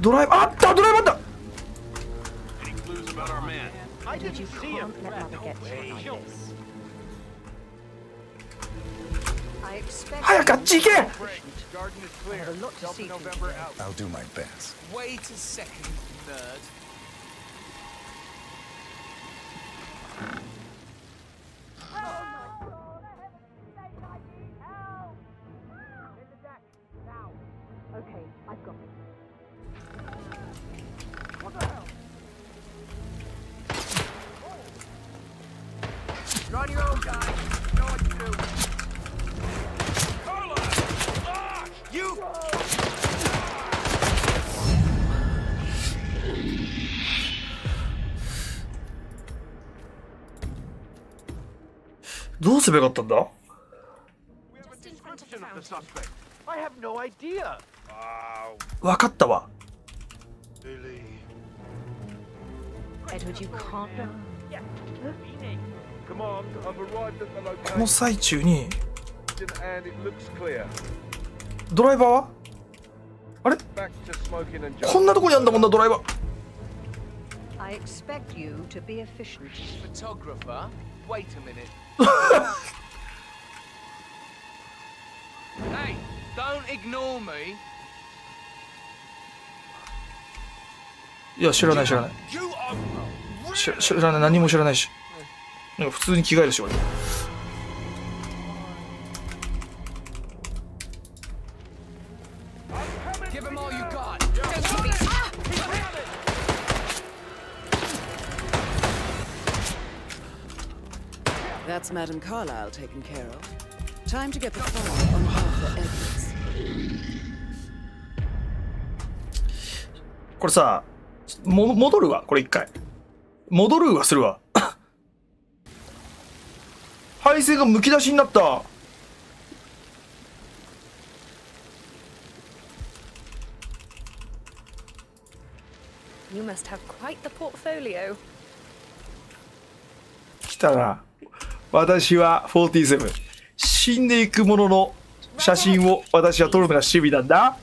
ドライバーあったドライバーだった早くあっち行けどうすればよかったんだわかったわこの最中にドライバーはあれこんなとこにあんだもんなドライバーHey, don't ignore me. いや、知らない何も知らないしなんか普通に着替えるし俺That's Madam Carlyle taken care of. Time to get the file on Arthur Edwards. これさ、戻るわ。これ一回戻るわするわ。配線がむき出しになった。You must have quite the portfolio. 来たな。私は47死んでいくものの写真を私は撮るのが趣味なんだ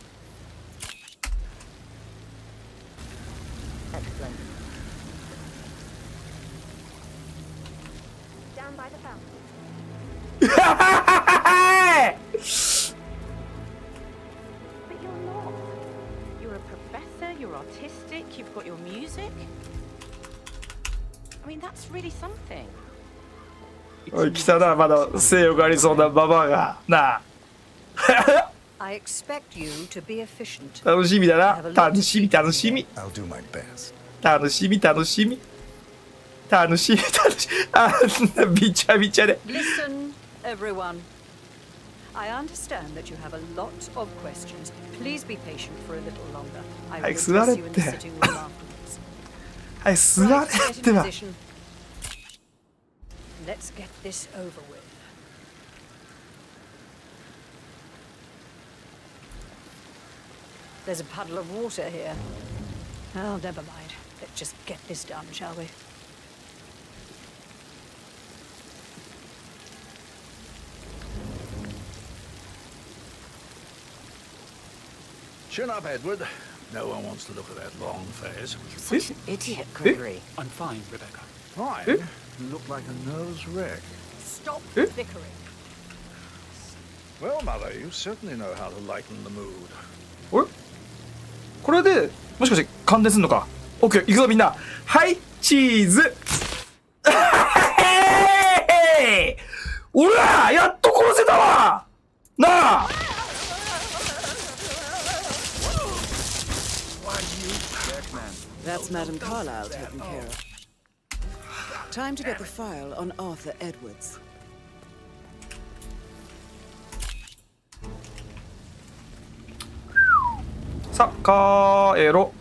おい来たなまだ性欲ありそうなババアがなあ楽しみだな楽しみあんなびちゃびちゃではい座れってはい座れってばLet's get this over with. There's a puddle of water here. Oh, never mind. Let's just get this done, shall we? Chin up, Edward. No one wants to look at that long face. You're such an idiot, Gregory. I'm fine, Rebecca. Fine? You look like a nervous wreck. Stop bickering. Well, mother, you certainly know how to lighten the mood. おいこれでもしかして感電すんのか OK 行くぞみんなはいチーズおらやっと殺せたわなあThat's Madam Carlyle taking care of.Time to get the file on Arthur Edwards. Sa-ka-e-ro